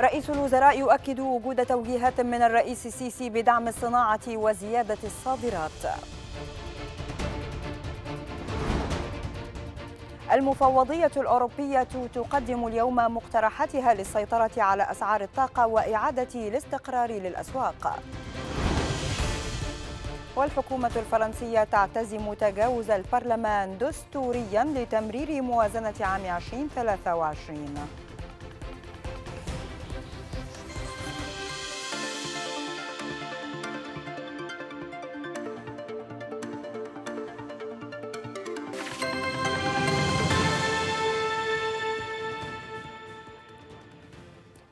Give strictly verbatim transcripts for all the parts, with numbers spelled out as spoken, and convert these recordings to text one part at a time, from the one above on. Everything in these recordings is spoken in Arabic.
رئيس الوزراء يؤكد وجود توجيهات من الرئيس السيسي بدعم الصناعة وزيادة الصادرات. المفوضية الأوروبية تقدم اليوم مقترحاتها للسيطرة على أسعار الطاقة وإعادة الاستقرار للأسواق. والحكومة الفرنسية تعتزم تجاوز البرلمان دستوريا لتمرير موازنة عام ألفين وثلاثة وعشرين.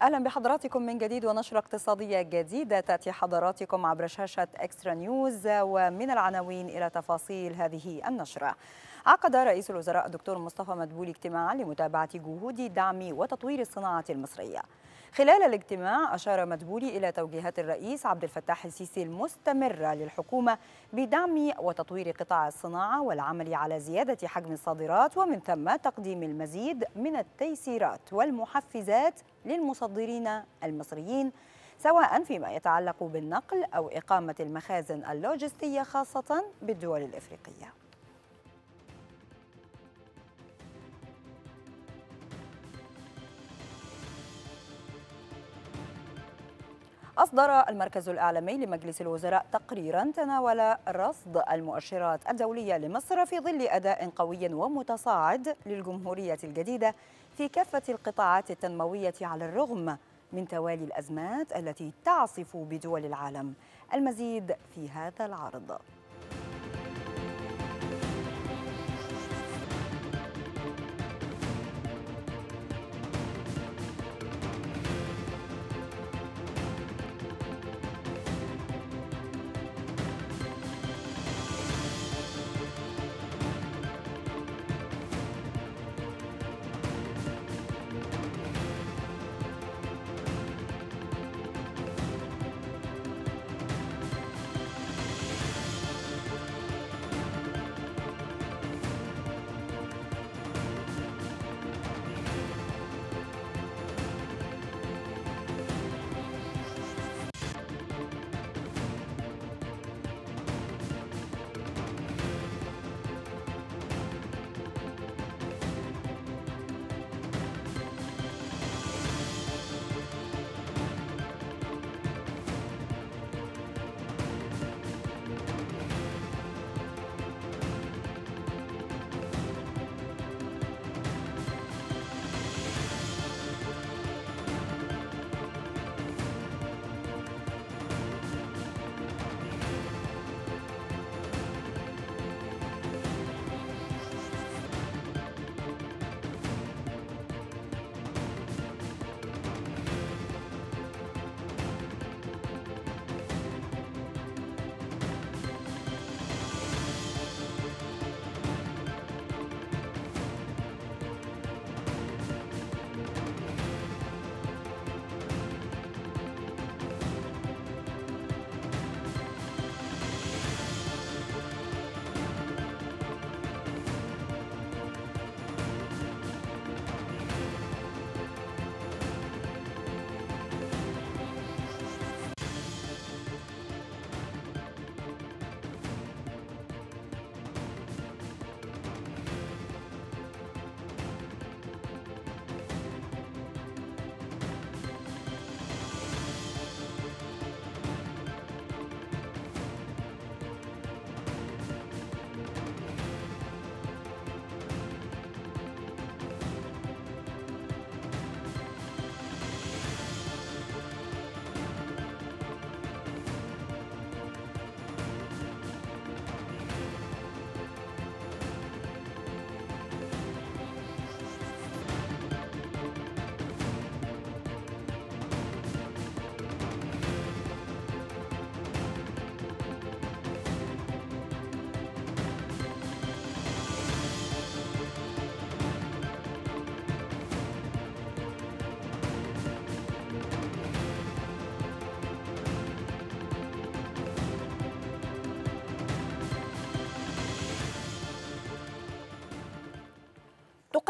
أهلا بحضراتكم من جديد ونشرة اقتصادية جديدة تأتي حضراتكم عبر شاشة إكسترا نيوز، ومن العناوين إلى تفاصيل هذه النشرة. عقد رئيس الوزراء الدكتور مصطفى مدبولي اجتماعا لمتابعة جهود دعم وتطوير الصناعة المصرية. خلال الاجتماع أشار مدبولي إلى توجيهات الرئيس عبد الفتاح السيسي المستمرة للحكومة بدعم وتطوير قطاع الصناعة والعمل على زيادة حجم الصادرات، ومن ثم تقديم المزيد من التيسيرات والمحفزات للمصدرين المصريين، سواء فيما يتعلق بالنقل أو إقامة المخازن اللوجستية خاصة بالدول الإفريقية. أصدر المركز الإعلامي لمجلس الوزراء تقريرا تناول رصد المؤشرات الدولية لمصر في ظل أداء قوي ومتصاعد للجمهورية الجديدة في كافة القطاعات التنموية، على الرغم من توالي الأزمات التي تعصف بدول العالم. المزيد في هذا العرض.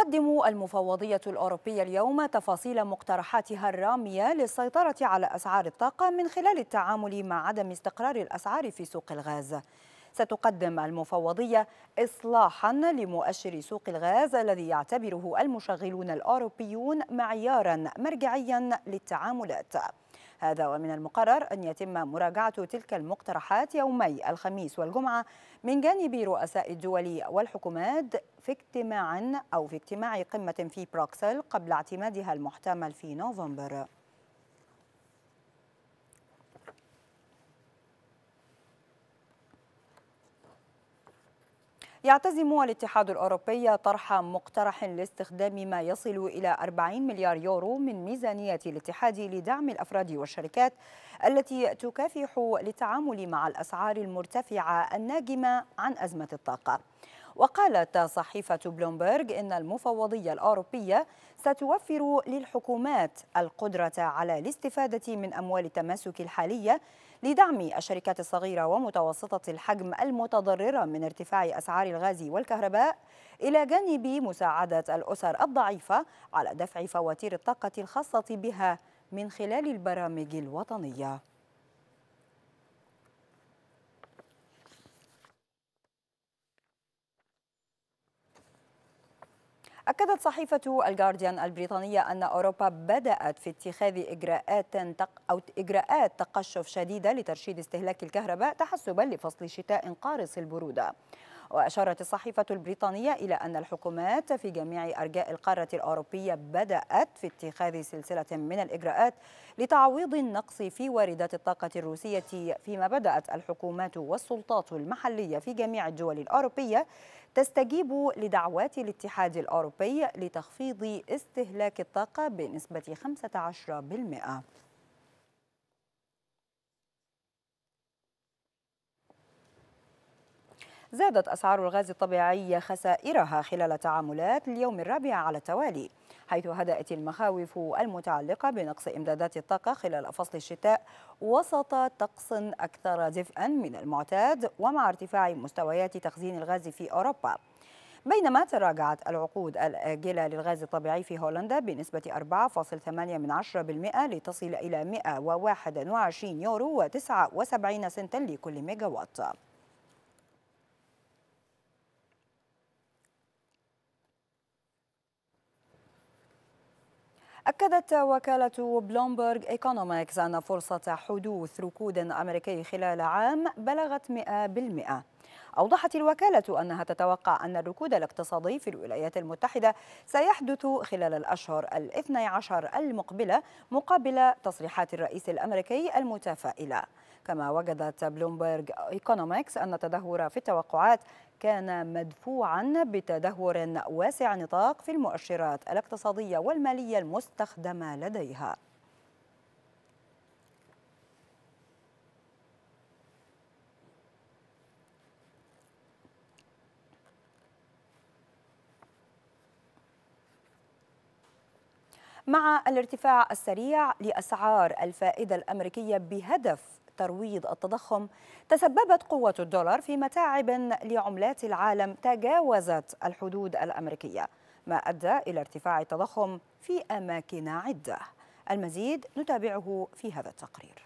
تقدم المفوضية الأوروبية اليوم تفاصيل مقترحاتها الرامية للسيطرة على أسعار الطاقة من خلال التعامل مع عدم استقرار الأسعار في سوق الغاز. ستقدم المفوضية إصلاحا لمؤشر سوق الغاز الذي يعتبره المشغلون الأوروبيون معيارا مرجعيا للتعاملات. هذا ومن المقرر أن يتم مراجعة تلك المقترحات يومي الخميس والجمعة من جانب رؤساء الدول والحكومات في اجتماع أو في اجتماع قمة في بروكسل قبل اعتمادها المحتمل في نوفمبر. يعتزم الاتحاد الأوروبي طرح مقترح لاستخدام ما يصل إلى أربعين مليار يورو من ميزانية الاتحاد لدعم الأفراد والشركات التي تكافح للتعامل مع الأسعار المرتفعة الناجمة عن أزمة الطاقة. وقالت صحيفة بلومبرج إن المفوضية الأوروبية ستوفر للحكومات القدرة على الاستفادة من أموال التماسك الحالية لدعم الشركات الصغيرة ومتوسطة الحجم المتضررة من ارتفاع أسعار الغاز والكهرباء، إلى جانب مساعدة الأسر الضعيفة على دفع فواتير الطاقة الخاصة بها من خلال البرامج الوطنية. أكدت صحيفة الغارديان البريطانية أن أوروبا بدأت في اتخاذ إجراءات أو إجراءات تقشف شديدة لترشيد استهلاك الكهرباء تحسبا لفصل شتاء قارس البرودة. وأشارت الصحيفة البريطانية إلى أن الحكومات في جميع أرجاء القارة الأوروبية بدأت في اتخاذ سلسلة من الإجراءات لتعويض النقص في واردات الطاقة الروسية، فيما بدأت الحكومات والسلطات المحلية في جميع الدول الأوروبية تستجيب لدعوات الاتحاد الأوروبي لتخفيض استهلاك الطاقة بنسبة خمسة عشر بالمئة. زادت أسعار الغاز الطبيعي خسائرها خلال تعاملات اليوم الرابع على التوالي، حيث هدأت المخاوف المتعلقة بنقص إمدادات الطاقة خلال فصل الشتاء وسط طقس أكثر دفئا من المعتاد ومع ارتفاع مستويات تخزين الغاز في أوروبا. بينما تراجعت العقود الآجلة للغاز الطبيعي في هولندا بنسبة أربعة فاصل ثمانية بالمئة لتصل إلى مئة وواحد وعشرين يورو وتسعة وسبعين سنتا لكل ميجا وات. أكدت وكالة بلومبرج إيكونوميكس أن فرصة حدوث ركود أمريكي خلال عام بلغت مئة بالمئة. أوضحت الوكالة أنها تتوقع أن الركود الاقتصادي في الولايات المتحدة سيحدث خلال الأشهر الاثني عشر المقبلة مقابل تصريحات الرئيس الأمريكي المتفائلة. كما وجدت بلومبرج إيكونوميكس أن التدهور في التوقعات كان مدفوعا بتدهور واسع نطاق في المؤشرات الاقتصادية والمالية المستخدمة لديها. مع الارتفاع السريع لأسعار الفائدة الأمريكية بهدف ترويض التضخم، تسببت قوة الدولار في متاعب لعملات العالم تجاوزت الحدود الأمريكية، ما أدى إلى ارتفاع التضخم في أماكن عدة. المزيد نتابعه في هذا التقرير.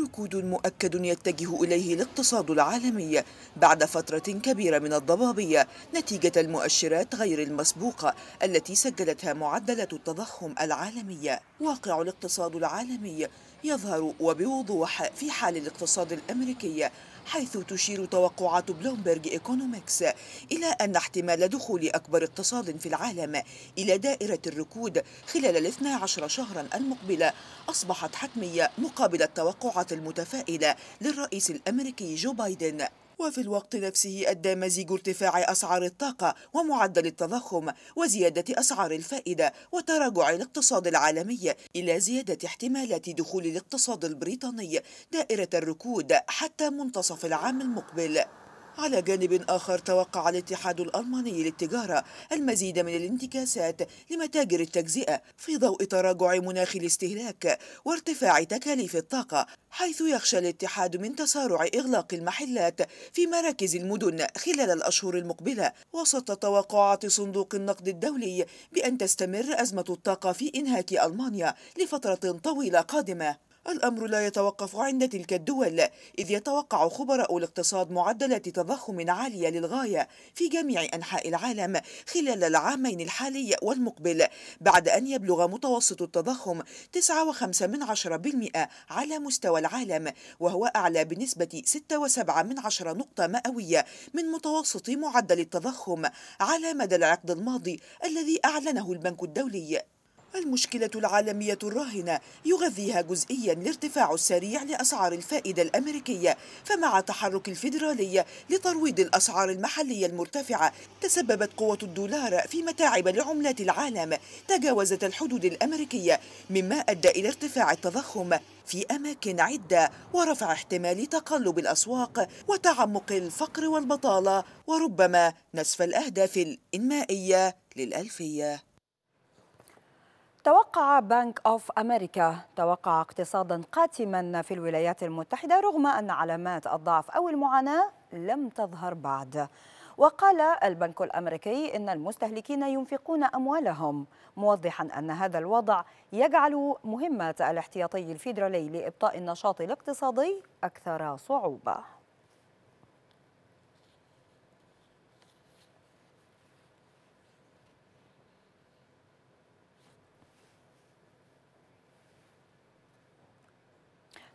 ركود مؤكد يتجه إليه الاقتصاد العالمي بعد فترة كبيرة من الضبابية نتيجة المؤشرات غير المسبوقة التي سجلتها معدلات التضخم العالمية. واقع الاقتصاد العالمي يظهر وبوضوح في حال الاقتصاد الأمريكي، حيث تشير توقعات بلومبرج إيكونوميكس إلى أن احتمال دخول أكبر اقتصاد في العالم إلى دائرة الركود خلال الاثنى عشر شهرا المقبلة أصبحت حتمية مقابل التوقعات المتفائلة للرئيس الأمريكي جو بايدن. وفي الوقت نفسه أدى مزيج ارتفاع أسعار الطاقة ومعدل التضخم وزيادة أسعار الفائدة وتراجع الاقتصاد العالمي إلى زيادة احتمالات دخول الاقتصاد البريطاني دائرة الركود حتى منتصف العام المقبل. على جانب آخر، توقع الاتحاد الألماني للتجارة المزيد من الانتكاسات لمتاجر التجزئة في ضوء تراجع مناخ الاستهلاك وارتفاع تكاليف الطاقة، حيث يخشى الاتحاد من تسارع إغلاق المحلات في مراكز المدن خلال الأشهر المقبلة، وسط توقعات صندوق النقد الدولي بأن تستمر أزمة الطاقة في إنهاك ألمانيا لفترة طويلة قادمة. الأمر لا يتوقف عند تلك الدول، إذ يتوقع خبراء الاقتصاد معدلات تضخم عالية للغاية في جميع أنحاء العالم خلال العامين الحالي والمقبل، بعد أن يبلغ متوسط التضخم تسعة فاصلة خمسة بالمئة على مستوى العالم، وهو أعلى بنسبة ستة فاصلة سبعة نقطة مئوية من متوسط معدل التضخم على مدى العقد الماضي الذي أعلنه البنك الدولي. المشكلة العالمية الراهنة يغذيها جزئيا الارتفاع السريع لأسعار الفائدة الأمريكية، فمع تحرك الفيدرالي لترويض الأسعار المحلية المرتفعة، تسببت قوة الدولار في متاعب لعملات العالم تجاوزت الحدود الأمريكية، مما أدى إلى ارتفاع التضخم في أماكن عدة ورفع احتمال تقلب الأسواق وتعمق الفقر والبطالة، وربما نسف الأهداف الإنمائية للألفية. توقع بنك أوف أمريكا توقع اقتصادا قاتما في الولايات المتحدة رغم أن علامات الضعف أو المعاناة لم تظهر بعد. وقال البنك الأمريكي إن المستهلكين ينفقون أموالهم، موضحا أن هذا الوضع يجعل مهمة الاحتياطي الفيدرالي لإبطاء النشاط الاقتصادي أكثر صعوبة.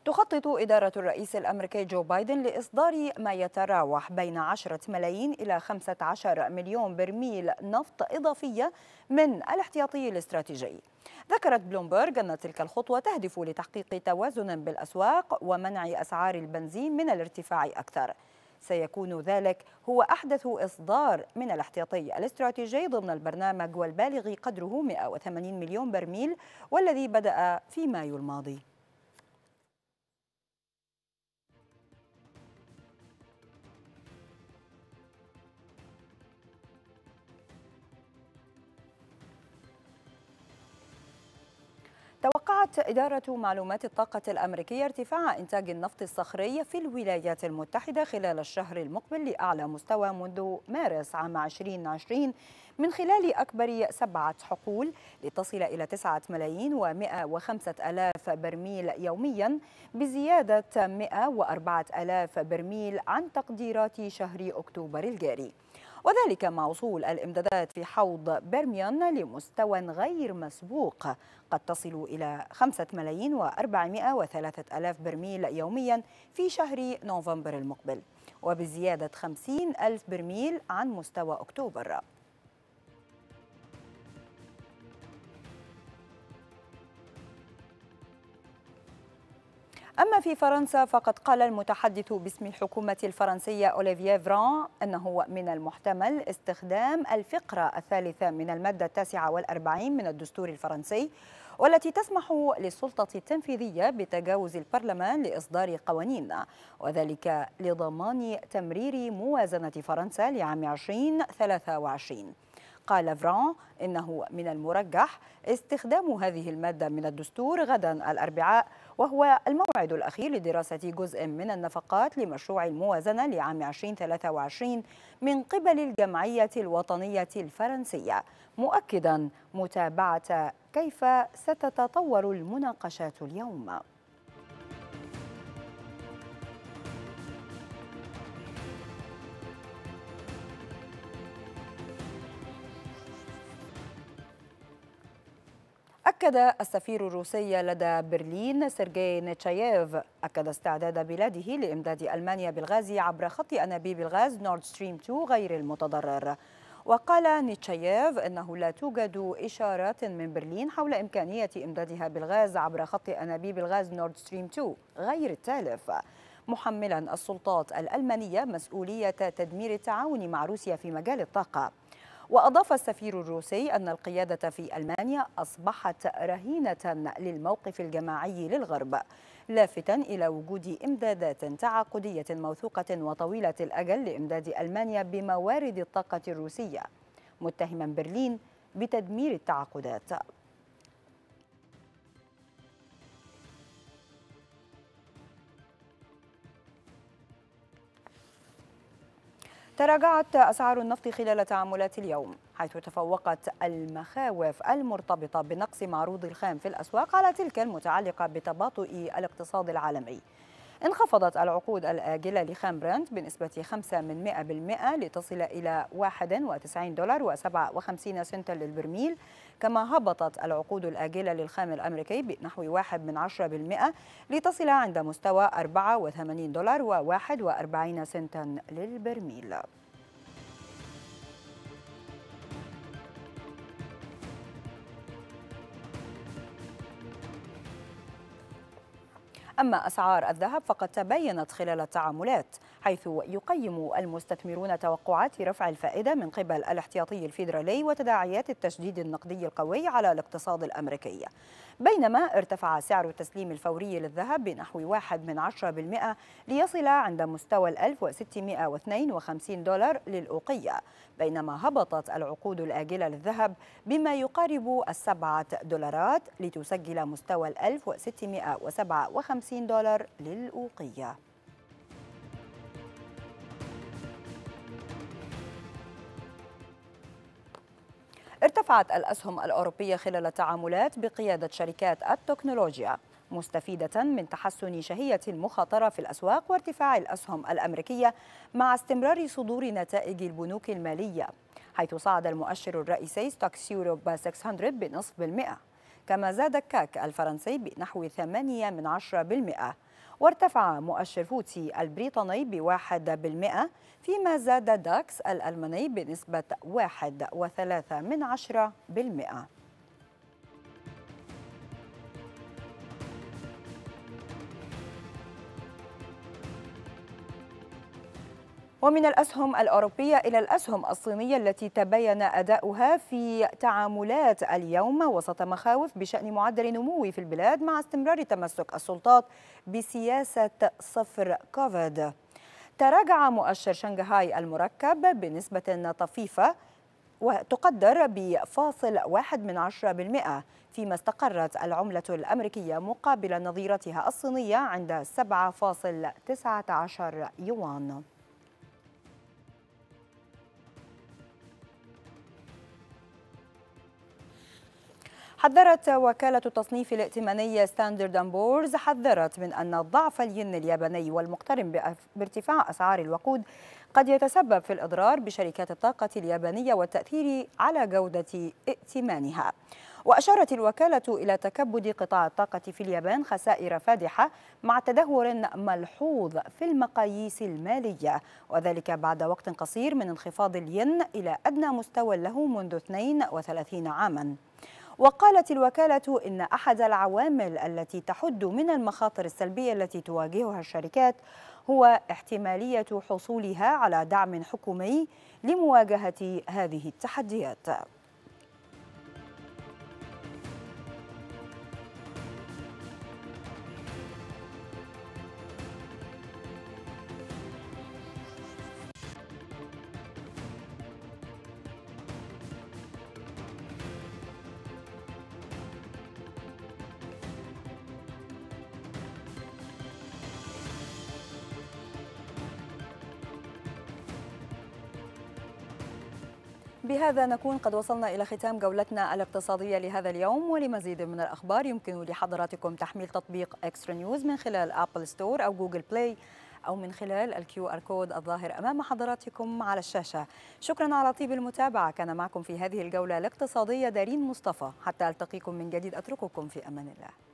تخطط إدارة الرئيس الأمريكي جو بايدن لإصدار ما يتراوح بين عشرة ملايين إلى خمسة عشر مليون برميل نفط إضافية من الاحتياطي الاستراتيجي. ذكرت بلومبرج أن تلك الخطوة تهدف لتحقيق توازن بالأسواق ومنع أسعار البنزين من الارتفاع أكثر. سيكون ذلك هو أحدث إصدار من الاحتياطي الاستراتيجي ضمن البرنامج والبالغ قدره مئة وثمانين مليون برميل، والذي بدأ في مايو الماضي. توقعت إدارة معلومات الطاقة الأمريكية ارتفاع إنتاج النفط الصخري في الولايات المتحدة خلال الشهر المقبل لأعلى مستوى منذ مارس عام ألفين وعشرين، من خلال أكبر سبعة حقول، لتصل إلى تسعة ملايين ومئة وخمسة آلاف برميل يوميا، بزيادة مئة وأربعة آلاف برميل عن تقديرات شهر أكتوبر الجاري، وذلك مع وصول الإمدادات في حوض برميان لمستوى غير مسبوق قد تصل إلى خمسة ملايين وأربعمئة وثلاثة آلاف برميل يوميا في شهر نوفمبر المقبل، وبزيادة خمسين ألف برميل عن مستوى أكتوبر. أما في فرنسا فقد قال المتحدث باسم الحكومة الفرنسية أوليفييه فران أنه من المحتمل استخدام الفقرة الثالثة من المادة التاسعة والأربعين من الدستور الفرنسي، والتي تسمح للسلطة التنفيذية بتجاوز البرلمان لإصدار قوانين، وذلك لضمان تمرير موازنة فرنسا لعام ألفين وثلاثة وعشرين. قال فران إنه من المرجح استخدام هذه المادة من الدستور غدا الأربعاء، وهو الموعد الأخير لدراسة جزء من النفقات لمشروع الموازنة لعام ألفين وثلاثة وعشرين من قبل الجمعية الوطنية الفرنسية، مؤكدا متابعة كيف ستتطور المناقشات اليوم. أكد السفير الروسي لدى برلين سيرغي نيتشايف أكد استعداد بلاده لإمداد ألمانيا بالغاز عبر خط أنابيب الغاز نورد ستريم اثنين غير المتضرر. وقال نيتشايف إنه لا توجد إشارات من برلين حول إمكانية إمدادها بالغاز عبر خط أنابيب الغاز نورد ستريم اثنين غير التالف، محملا السلطات الألمانية مسؤولية تدمير التعاون مع روسيا في مجال الطاقة. وأضاف السفير الروسي أن القيادة في ألمانيا أصبحت رهينة للموقف الجماعي للغرب، لافتا إلى وجود إمدادات تعاقدية موثوقة وطويلة الأجل لإمداد ألمانيا بموارد الطاقة الروسية، متهما برلين بتدمير التعاقدات. تراجعت أسعار النفط خلال تعاملات اليوم، حيث تفوقت المخاوف المرتبطة بنقص معروض الخام في الأسواق على تلك المتعلقة بتباطؤ الاقتصاد العالمي. انخفضت العقود الآجلة لخام برنت بنسبة خمسة من مئة بالمئة لتصل إلى واحد وتسعين دولار وسبعة وخمسين سنتا للبرميل، كما هبطت العقود الآجلة للخام الأمريكي بنحو واحد من عشرة بالمئة لتصل عند مستوى أربعة وثمانين دولار وواحد وأربعين سنتا للبرميل. أما أسعار الذهب فقد تباينت خلال التعاملات، حيث يقيم المستثمرون توقعات رفع الفائدة من قبل الاحتياطي الفيدرالي وتداعيات التشديد النقدي القوي على الاقتصاد الأمريكي، بينما ارتفع سعر التسليم الفوري للذهب بنحو واحد من عشرة بالمئة ليصل عند مستوى الألف وستمائة واثنين وخمسين دولار للأوقية، بينما هبطت العقود الآجلة للذهب بما يقارب السبعة دولارات لتسجل مستوى الألف وستمائة وسبعة وخمسين دولار للأوقية. ارتفعت الأسهم الأوروبية خلال التعاملات بقيادة شركات التكنولوجيا، مستفيدة من تحسن شهية المخاطرة في الأسواق وارتفاع الأسهم الأمريكية مع استمرار صدور نتائج البنوك المالية، حيث صعد المؤشر الرئيسي ستوكس يوروبا ستمائة بنصف بالمئة، كما زاد الكاك الفرنسي بنحو ثمانية من عشرة بالمئة، وارتفع مؤشر فوتسي البريطاني بواحد بالمئة، فيما زاد داكس الألماني بنسبة واحد وثلاثة من عشرة بالمئة. ومن الأسهم الأوروبية إلى الأسهم الصينية التي تبين أداؤها في تعاملات اليوم وسط مخاوف بشأن معدل نموي في البلاد مع استمرار تمسك السلطات بسياسة صفر كوفيد. تراجع مؤشر شنغهاي المركب بنسبة طفيفة وتقدر بفاصل واحد من عشرة بالمئة، فيما استقرت العملة الأمريكية مقابل نظيرتها الصينية عند سبعة فاصل تسعة عشر يوان. حذرت وكالة التصنيف الائتمانية ستاندرد آند بورز حذرت من أن ضعف الين الياباني والمقترن بارتفاع أسعار الوقود قد يتسبب في الإضرار بشركات الطاقة اليابانية والتأثير على جودة ائتمانها. وأشارت الوكالة إلى تكبد قطاع الطاقة في اليابان خسائر فادحة مع تدهور ملحوظ في المقاييس المالية، وذلك بعد وقت قصير من انخفاض الين إلى أدنى مستوى له منذ اثنين وثلاثين عاماً. وقالت الوكالة إن أحد العوامل التي تحد من المخاطر السلبية التي تواجهها الشركات هو احتمالية حصولها على دعم حكومي لمواجهة هذه التحديات. بهذا نكون قد وصلنا إلى ختام جولتنا الاقتصادية لهذا اليوم، ولمزيد من الأخبار يمكن لحضراتكم تحميل تطبيق إكسترا نيوز من خلال أبل ستور أو جوجل بلاي أو من خلال الكيو آر كود الظاهر أمام حضراتكم على الشاشة. شكرا على طيب المتابعة، كان معكم في هذه الجولة الاقتصادية دارين مصطفى، حتى ألتقيكم من جديد أترككم في أمان الله.